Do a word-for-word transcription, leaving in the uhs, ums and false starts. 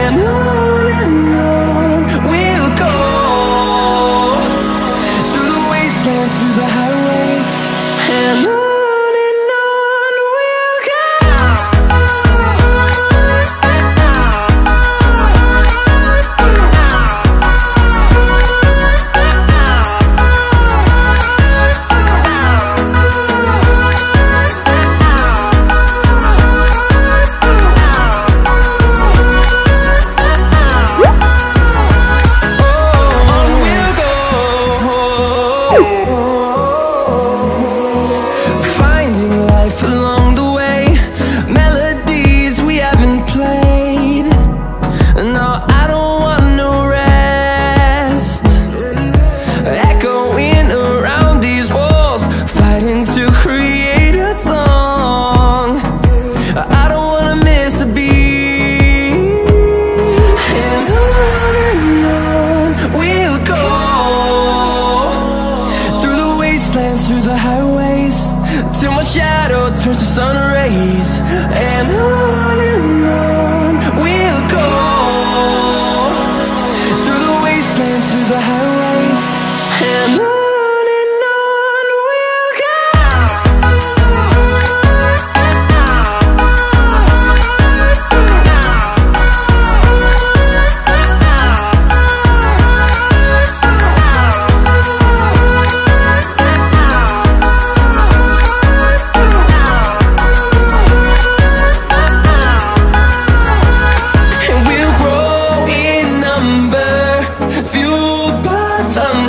And on and on we'll go, through the wastelands, through the highways, and on. Through the highways, till my shadow turns to sun rays. And I